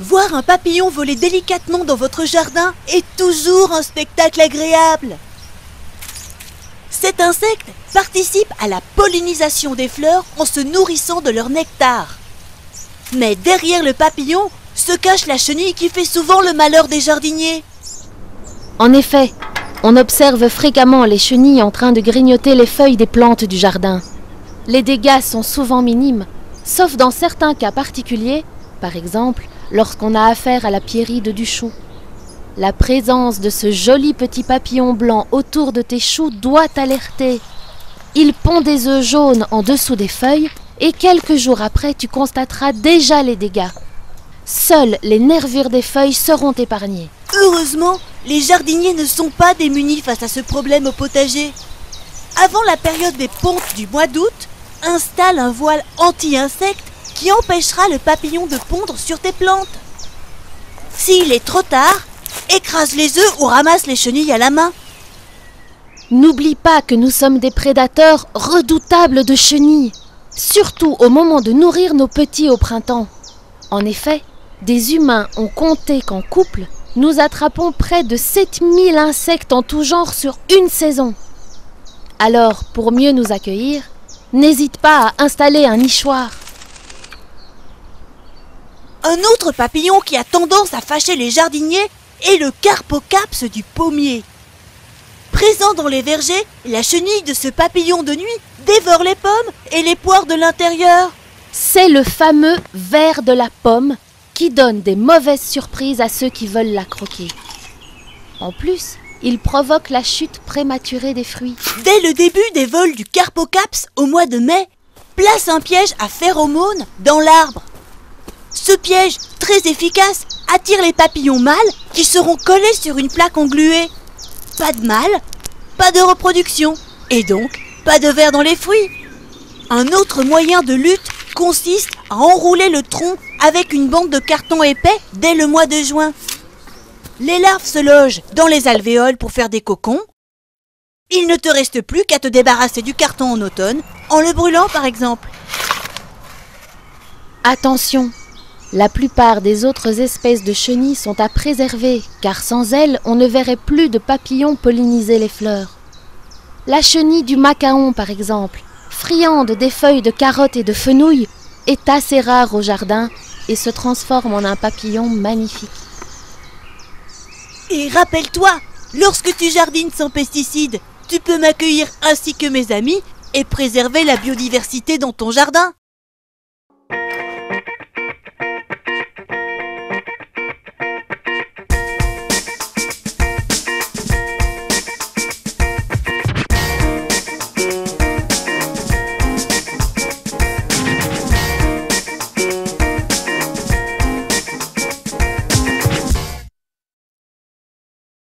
Voir un papillon voler délicatement dans votre jardin est toujours un spectacle agréable. Cet insecte participe à la pollinisation des fleurs en se nourrissant de leur nectar. Mais derrière le papillon se cache la chenille qui fait souvent le malheur des jardiniers. En effet, on observe fréquemment les chenilles en train de grignoter les feuilles des plantes du jardin. Les dégâts sont souvent minimes, sauf dans certains cas particuliers, par exemple lorsqu'on a affaire à la piéride du chou. La présence de ce joli petit papillon blanc autour de tes choux doit t'alerter. Il pond des œufs jaunes en dessous des feuilles et quelques jours après, tu constateras déjà les dégâts. Seules les nervures des feuilles seront épargnées. Heureusement, les jardiniers ne sont pas démunis face à ce problème au potager. Avant la période des pontes du mois d'août, installe un voile anti-insectes qui empêchera le papillon de pondre sur tes plantes. S'il est trop tard, écrase les œufs ou ramasse les chenilles à la main. N'oublie pas que nous sommes des prédateurs redoutables de chenilles, surtout au moment de nourrir nos petits au printemps. En effet, des humains ont compté qu'en couple, nous attrapons près de 7000 insectes en tout genre sur une saison. Alors, pour mieux nous accueillir, n'hésite pas à installer un nichoir. Un autre papillon qui a tendance à fâcher les jardiniers est le carpocapse du pommier. Présent dans les vergers, la chenille de ce papillon de nuit dévore les pommes et les poires de l'intérieur. C'est le fameux ver de la pomme qui donne des mauvaises surprises à ceux qui veulent la croquer. En plus, il provoque la chute prématurée des fruits. Dès le début des vols du carpocapse au mois de mai, place un piège à phéromones dans l'arbre. Ce piège, très efficace, attire les papillons mâles qui seront collés sur une plaque engluée. Pas de mâles, pas de reproduction, et donc pas de vers dans les fruits. Un autre moyen de lutte consiste à enrouler le tronc avec une bande de carton épais dès le mois de juin. Les larves se logent dans les alvéoles pour faire des cocons. Il ne te reste plus qu'à te débarrasser du carton en automne, en le brûlant par exemple. Attention! La plupart des autres espèces de chenilles sont à préserver, car sans elles, on ne verrait plus de papillons polliniser les fleurs. La chenille du macaon, par exemple, friande des feuilles de carottes et de fenouil, est assez rare au jardin et se transforme en un papillon magnifique. Et rappelle-toi, lorsque tu jardines sans pesticides, tu peux m'accueillir ainsi que mes amis et préserver la biodiversité dans ton jardin.